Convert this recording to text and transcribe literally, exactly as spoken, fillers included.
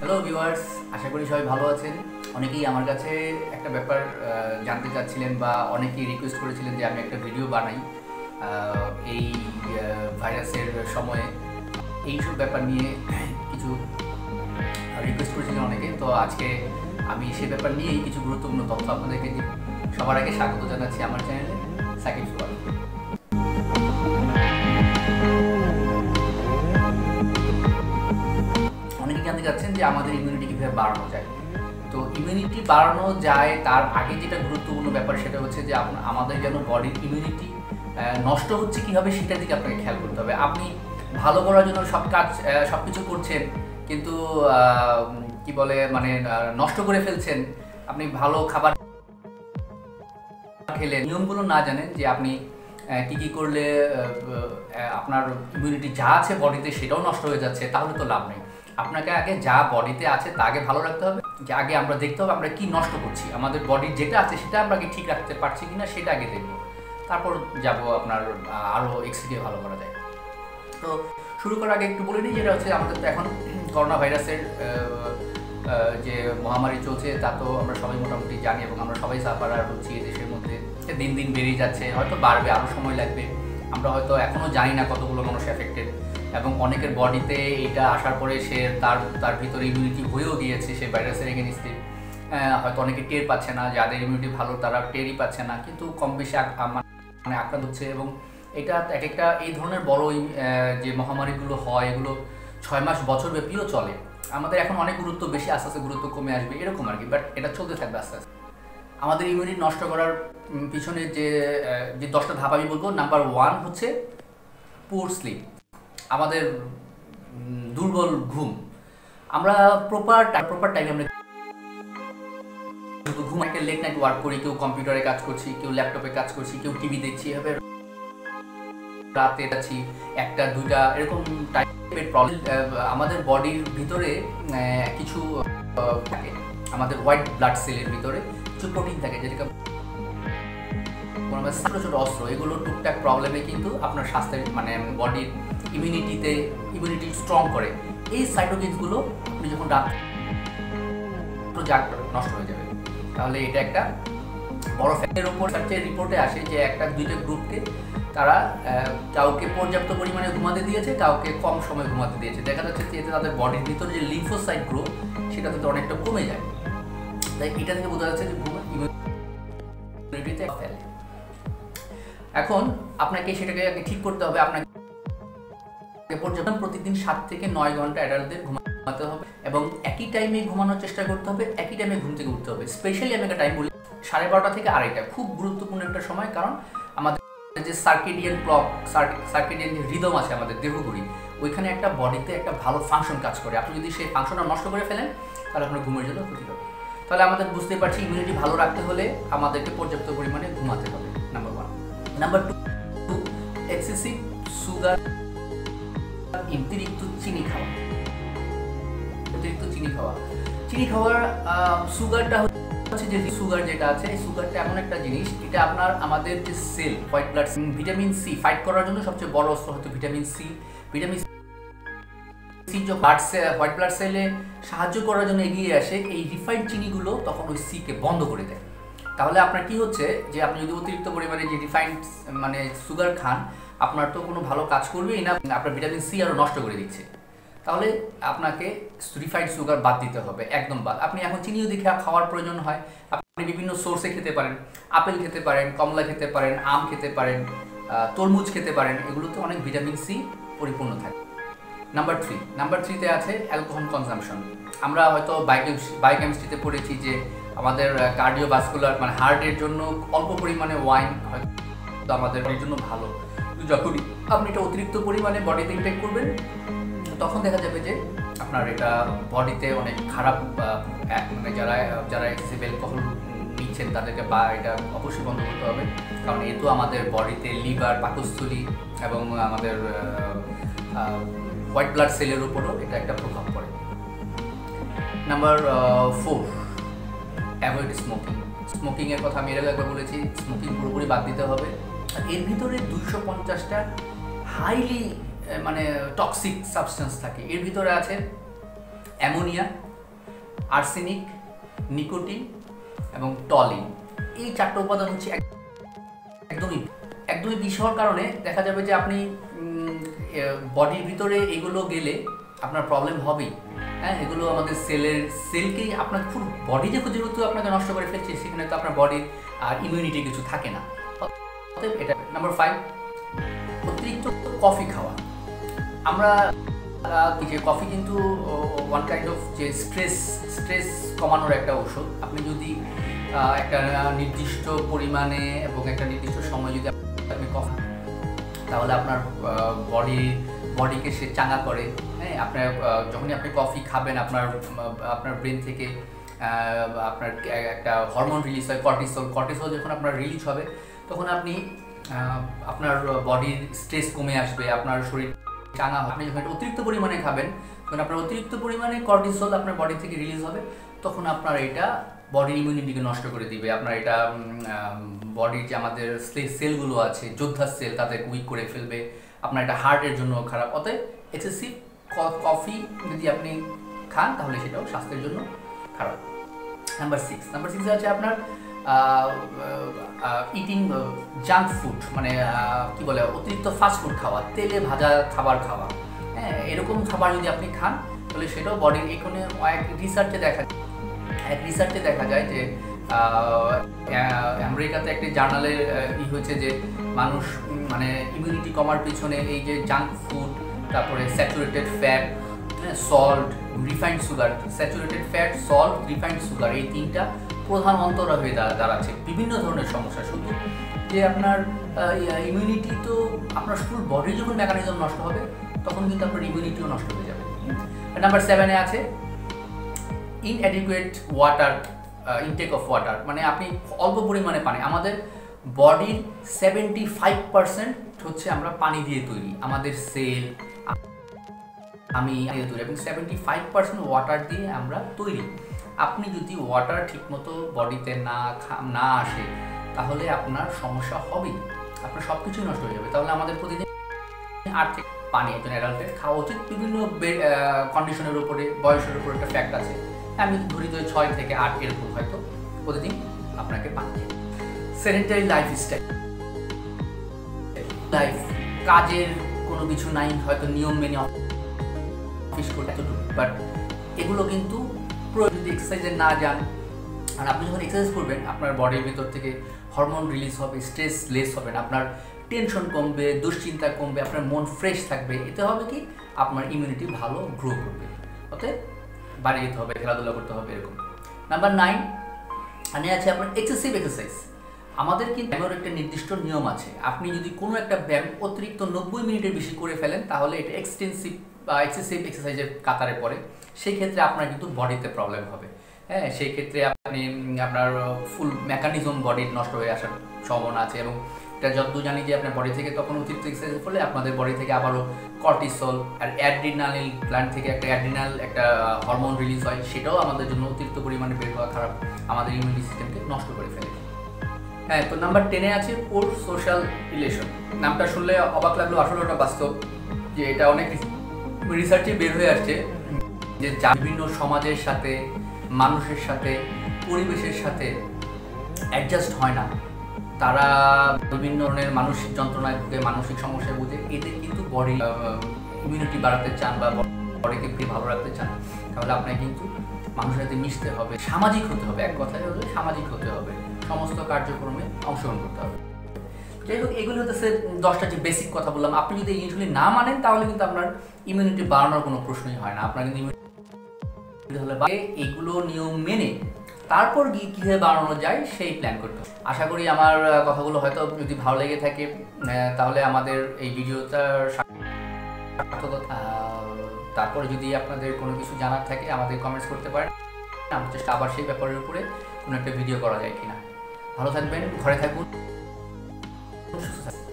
Hello viewers आशा करी सबाई भालो आছেন। অনেকেই আমার কাছে একটা ব্যাপার জানতে চাচ্ছিলেন বা অনেকেই রিকোয়েস্ট করেছিলেন যে আমি একটা ভিডিও বানাই এই ভাইরাসের সময়ে এই সব ব্যাপার নিয়ে কিছু রিকোয়েস্ট করেছিলেন অনেকে। তো আজকে আমি সেই ব্যাপার নিয়ে কিছু গুরুত্বপূর্ণ তথ্য আপনাদেরকে দিই। সবার আগে স্বাগত জানাচ্ছি আমার চ্যানেলে সাকিব সোয়াল। इम्यूनिटी किभाबे बाड़ानो जाए तो इम्यूनिटी बाड़ानो जाए तार आगे जेटा गुरुत्वपूर्ण ब्यापार सेटा होच्छे जे आमादेर जेन बडिर इम्यूनिटी नष्ट होच्छे किभाबे सेटार दिके आपनाके खेयाल करते होबे। आपनि भालो करार जोन्नो सब काज सब किछु करछेन किन्तु कि बोले माने नष्ट करे फेलछेन। आपनि भालो खाबार खेलेन नियमगुलो ना जानेन जे आपनि कि कि करले आपनार इम्यूनिटी जा आछे बडिते सेटाओ नष्ट हये जाच्छे ताहले तो लाभ नेই। আপনাকে আগে যা বডিতে আছে তাকে ভালো রাখতে হবে। যে আগে আমরা দেখতে হবে আমরা কি নষ্ট করছি, আমাদের বডির যেটা আছে সেটা আমরা কি ঠিক রাখতে পারছি কিনা সেটা আগে দেখব, তারপর যাব আপনার আরও এক্সিকে ভালো করা যায়। তো শুরু করার আগে একটু বলে নিই যেটা হচ্ছে আমাদের তো এখন করোনা ভাইরাসের যে মহামারী চলছে তা তো আমরা সবাই মোটামুটি জানি এবং আমরা সবাই সাফারার হচ্ছি এই দেশের মধ্যে। দিন দিন বেড়েই যাচ্ছে, হয়তো বাড়বে, আরও সময় লাগবে। আমরা হয়তো এখনও জানি না কতগুলো মানুষ এফেক্টেড এবং অনেকের বডিতে এটা আসার পরে সে তার তার ভিতরে ইমিউনিটি হয়েও গিয়েছে সে ভাইরাসের এগেনস্টে। হয়তো অনেকে টের পাচ্ছে না, যাদের ইমিউনিটি ভালো তারা টেরই পাচ্ছে না, কিন্তু কম বেশি মানে আক্রান্ত হচ্ছে। এবং এটা এক একটা এই ধরনের বড় যে মহামারীগুলো হয় এগুলো ছয় মাস বছর ব্যাপীও চলে। আমাদের এখন অনেক গুরুত্ব বেশি, আস্তে আস্তে গুরুত্ব কমে আসবে এরকম আর কি, বাট এটা চলতে থাকবে আস্তে আস্তে। আমাদের ইমিউনিটি নষ্ট করার পিছনে যে যে দশটা ধাপ আমি বলবো। নাম্বার ওয়ান হচ্ছে পুয়ার স্লিপ, আমাদের দুর্বল ঘুম। আমরা প্রপার প্রপার টাইমে আমরা ঘুম, একটা লেট নাইট ওয়ার্ক করি, কেউ কম্পিউটারে কাজ করছি, কেউ ল্যাপটপে কাজ করছি, কেউ টিভি দেখছি, এভাবে রাতে যাচ্ছি একটা দুইটা এরকম টাইপের প্রবলেম। আমাদের বডির ভিতরে কিছু থাকে, আমাদের হোয়াইট ব্লাড সেলের ভিতরে কিছু প্রোটিন থাকে যেটাকে ছোটো ছোটো অস্ত্র, এগুলো টুকটাক প্রবলেমে কিন্তু আপনার স্বাস্থ্যের মানে বডির ইমিউনিটিতে ইমিউনিটি স্ট্রং করে। এই সাইটোকিনসগুলো আপনি যখন রাত জাগ নষ্ট হয়ে যাবে তাহলে এটা একটা বড় ফ্যাক্টরের ওপর। সবচেয়ে রিপোর্টে আসে যে একটা দুইটা গ্রুপকে তারা কাউকে পর্যাপ্ত পরিমাণে ঘুমাতে দিয়েছে, কাউকে কম সময় ঘুমাতে দিয়েছে, দেখা যাচ্ছে যে এতে তাদের বডির ভিতরে যে লিম্ফোসাইট গ্রোথ সেটা তাদের অনেকটা কমে যায়। তাই এটা থেকে বোঝা যাচ্ছে যে ইমিউনিটিতে ফেলে। এখন আপনাকে সেটাকে ঠিক করতে হবে, আপনাকে পর্যন্ত প্রতিদিন সাত থেকে নয় ঘন্টা অ্যাডাল্টদের ঘুমাতে হবে এবং একই টাইমে ঘুমানোর চেষ্টা করতে হবে, একই টাইমে ঘুম থেকে উঠতে হবে। স্পেশালি আমি একটা টাইম বলি সাড়ে বারোটা থেকে আড়াইটা, খুব গুরুত্বপূর্ণ একটা সময়, কারণ আমাদের যে সার্কেডিয়ান ক্লক সার্কেডিয়ান যে রিদম আছে আমাদের দেহঘড়ি ওইখানে একটা বডিতে একটা ভালো ফাংশন কাজ করে। আপনি যদি সেই ফাংশনটা নষ্ট করে ফেলেন তাহলে আপনার ঘুমের জন্য ক্ষতি হবে। তাহলে আমাদের বুঝতে পারছি ইমিউনিটি ভালো রাখতে হলে আমাদেরকে পর্যাপ্ত পরিমাণে ঘুমাতে হবে, number one. Number two, excessive sugar, অতিরিক্ত চিনি খাওয়া। অতিরিক্ত চিনি খাওয়া চিনি খাওয়ার সুগারটা হচ্ছে যে সুগার যেটা আছে এই সুগারটা এমন একটা জিনিস এটা আপনার আমাদের যে cell white blood cell vitamin C fight করার জন্য সবচেয়ে বড় অস্ত্র হচ্ছে ভিটামিন সি। ভিটামিন সি যে ব্লাড সেল হোয়াইট ব্লাড সেলে সাহায্য করার জন্য এগিয়ে আসে, এই রিফাইন্ড চিনিগুলো তখন ওই সিকে বন্ধ করে দেয়। তাহলে আপনার কি হচ্ছে যে আপনি যদি অতিরিক্ত পরিমাণে যে রিফাইন্ড মানে সুগার খান আপনার তো কোনো ভালো কাজ করবেই না, আপনার ভিটামিন সি আরও নষ্ট করে দিচ্ছে। তাহলে আপনাকে রিফাইন্ড সুগার বাদ দিতে হবে, একদম বাদ। আপনি এখন চিনি যদি খাওয়ার প্রয়োজন হয় আপনি বিভিন্ন সোর্সে খেতে পারেন, আপেল খেতে পারেন, কমলা খেতে পারেন, আম খেতে পারেন, তরমুজ খেতে পারেন, এগুলোতে অনেক ভিটামিন সি পরিপূর্ণ থাকে। নাম্বার থ্রি, নাম্বার থ্রিতে আছে অ্যালকোহল কনজাম্পশন। আমরা হয়তো বায়োকেমিস্ট্রিতে পড়েছি যে আমাদের কার্ডিওভাস্কুলার মানে হার্টের জন্য অল্প পরিমাণে ওয়াইন হয়তো আমাদের জন্য ভালো, যখন আপনি এটা অতিরিক্ত পরিমাণে বডিতে ইনটেক করবেন তখন দেখা যাবে যে আপনার এটা বডিতে অনেক খারাপ। মানে যারা যারা এক্সেসিভ অ্যালকোহল নিচ্ছেন তাদেরকে বা এটা অবশ্যই বন্ধ করতে হবে, কারণ এ তো আমাদের বডিতে লিভার পাকস্থলী এবং আমাদের হোয়াইট ব্লাড সেলের উপরও এটা একটা প্রভাব পড়ে। Number four, avoid smoking. স্মোকিংয়ের কথা আমি এর আগে একবার বলেছি, স্মোকিং পুরোপুরি বাদ দিতে হবে। এর ভিতরে দুইশো পঞ্চাশটা হাইলি মানে টক্সিক সাবস্টেন্স থাকে। এর ভিতরে আছে অ্যামোনিয়া, আর্সেনিক, নিকোটিন এবং টলিন এই চারটি উপাদান হচ্ছে একদমই একদমই বিষ হওয়ার কারণে দেখা যাবে যে আপনি বডির ভিতরে এগুলো গেলে আপনার প্রবলেম হবেই। হ্যাঁ, এগুলো আমাদের সেলের সেলকেই আপনার পুরো বডি যে যেহেতু আপনাকে নষ্ট করে ফেলছে, সেখানে তো আপনার বডির আর ইমিউনিটি কিছু থাকে না। অতএব এটা নাম্বার ফাইভ, অতিরিক্ত কফি খাওয়া। আমরা যে কফি কিন্তু ওয়ান কাইন্ড অফ যে স্ট্রেস স্ট্রেস কমানোর একটা ঔষধ। আপনি যদি একটা নির্দিষ্ট পরিমাণে এবং একটা নির্দিষ্ট সময় যদি আপনি কফি, তাহলে আপনার বডি বডিকে সে চাঙ্গা করে। হ্যাঁ, আপনার যখনই আপনি কফি খাবেন আপনার আপনার ব্রেন থেকে আপনার একটা হরমোন রিলিজ হয়, কর্টিসল। কর্টিসল যখন আপনার রিলিজ হবে তখন আপনি আপনার বডির স্ট্রেস কমে আসবে, আপনার শরীর চাঙ্গা হবে। আপনি যখন অতিরিক্ত পরিমাণে খাবেন তখন আপনার অতিরিক্ত পরিমাণে কর্টিসল আপনার বডি থেকে রিলিজ হবে, তখন আপনার এটা বডির ইমিউনিটিকে নষ্ট করে দিবে। আপনার এটা বডির যে আমাদের সেলগুলো আছে, যোদ্ধা সেল, তাদের উইক করে ফেলবে। আপনার এটা হার্টের জন্য খারাপ। অতএব এক্সেসিভ কফি যদি আপনি খান তাহলে সেটাও স্বাস্থ্যের জন্য খারাপ। নাম্বার সিক্স নাম্বার সিক্সে আছে আপনার ইটিং জাঙ্ক ফুড, মানে কি বলে অতিরিক্ত ফাস্টফুড খাওয়া, তেলে ভাজা খাবার খাওয়া। হ্যাঁ, এরকম খাবার যদি আপনি খান তাহলে সেটাও বডির এখানে এক রিসার্চে দেখা যায় এক রিসার্চে দেখা যায় যে আমেরিকাতে একটি জার্নালে ই হয়েছে যে মানুষ মানে ইমিউনিটি কমার পিছনে এই যে জাঙ্ক ফুড, তারপরে saturated fat, salt, refined sugar. Saturated fat, salt, refined sugar এই তিনটা প্রধান অন্তরা হয়ে দাঁড়াচ্ছে বিভিন্ন ধরনের সমস্যা। শুধু যে আপনার ইমিউনিটি, তো আপনার ফুল বডি যখন মেকানিজম নষ্ট হবে তখন কিন্তু আপনার ইমিউনিটিও নষ্ট হয়ে যাবে। নাম্বার সেভেনে আছে inadequate water intake of water, মানে আপনি অল্প পরিমাণে পানি। আমাদের বডির সেভেন্টি ফাইভ পার্সেন্ট হচ্ছে আমরা পানি দিয়ে তৈরি, আমাদের সেল আমি তৈরি, এবং সেভেন্টি ফাইভ পার্সেন্ট ওয়াটার দিয়ে আমরা তৈরি। আপনি যদি ওয়াটার ঠিকমতো বডিতে না না আসে তাহলে আপনার সমস্যা হবেই, আপনার সব কিছুই নষ্ট হয়ে যাবে। তাহলে আমাদের প্রতিদিন আট থেকে পানি একজন অ্যাডাল্টের খাওয়া উচিত। বিভিন্ন কন্ডিশনের উপরে, বয়সের উপরে একটা ফ্যাক্ট আছে। আমি ধরি তো ছয় থেকে আট এরকম হয়তো প্রতিদিন আপনাকে পানি। সেডেন্টারি লাইফস্টাইল, লাইফ কাজের কোনো কিছু নাই, হয়তো নিয়ম মেনে অফিস করতে এতটুকু, বাট এগুলো কিন্তু যদি এক্সারসাইজে না যান। আর আপনি যখন এক্সারসাইজ করবেন আপনার বডির ভিতর থেকে হরমোন রিলিজ হবে, স্ট্রেস লেস হবেন, আপনার টেনশন কমবে, দুশ্চিন্তা কমবে, আপনার মন ফ্রেশ থাকবে। এতে হবে কি আপনার ইমিউনিটি ভালো গ্রো করবে। অতএব বাড়ি যেতে হবে, খেলাধুলা করতে হবে, এরকম। নাম্বার নাইন মানে আছে আপনার এক্সেসিভ এক্সারসাইজ। আমাদের কিন্তু ব্যায়ামের একটা নির্দিষ্ট নিয়ম আছে। আপনি যদি কোনো একটা ব্যায়াম অতিরিক্ত নব্বই মিনিটের বেশি করে ফেলেন তাহলে এটা এক্সটেন্সিভ বা এক্সেসিভ এক্সারসাইজের কাতারে পড়ে। সেই ক্ষেত্রে আপনার কিন্তু বডিতে প্রবলেম হবে। হ্যাঁ, সেই ক্ষেত্রে আপনি আপনার ফুল মেকানিজম বডির নষ্ট হয়ে আসার সম্ভাবনা আছে। এবং এটা যতদূর জানি যে আপনার বডি থেকে তখন অতিরিক্ত এক্সারসাইজ করলে আপনাদের বডি থেকে আবারও কর্টিসল আর অ্যাড্রিনালিন গ্ল্যান্ড থেকে একটা অ্যাড্রিনাল একটা হরমোন রিলিজ হয়, সেটাও আমাদের জন্য অতিরিক্ত পরিমাণে বের হওয়া খারাপ, আমাদের ইমিউনিটি সিস্টেমকে নষ্ট করে ফেলে। হ্যাঁ, তো নাম্বার টেনে আছে পোর সোশ্যাল রিলেশন। নামটা শুনলে অবাক লাগলো, আসলে ওটা বাস্তব যে এটা অনেক রিসার্চে বের হয়ে আসছে যে বিভিন্ন সমাজের সাথে, মানুষের সাথে, পরিবেশের সাথে অ্যাডজাস্ট হয় না, তারা বিভিন্ন ধরনের মানসিক যন্ত্রণায় ভুগে, মানসিক সমস্যায় ভুগে। এদের কিন্তু বডি ইমিউনিটি বাড়াতে চান বা বডিকে ফ্রি ভালো রাখতে চান তাহলে আপনাকে কিন্তু মানুষের সাথে মিশতে হবে, সামাজিক হতে হবে। এক কথায় হলে সামাজিক হতে হবে, সমস্ত কার্যক্রমে অংশগ্রহণ করতে হবে। যাই হোক, এগুলো হচ্ছে দশটা যে বেসিক কথা বললাম। আপনি যদি এই জিনিসগুলি না মানেন তাহলে কিন্তু আপনার ইমিউনিটি বাড়ানোর কোনো প্রশ্নই হয় না। আপনার কিন্তু এগুলো নিয়ম মেনে তারপর গিয়ে কীভাবে বাড়ানো যায় সেই প্ল্যান করতে হবে। আশা করি আমার কথাগুলো হয়তো যদি ভালো লেগে থাকে তাহলে আমাদের এই ভিডিওটার সার্থকতা। তারপরে যদি আপনাদের কোনো কিছু জানার থাকে আমাদের কমেন্টস করতে পারেন, আমার চেষ্টা আবার সেই ব্যাপারের উপরে কোনো একটা ভিডিও করা যায় কিনা। ভালো থাকবেন, ঘরে থাকুন, সুস্থ থাকবেন।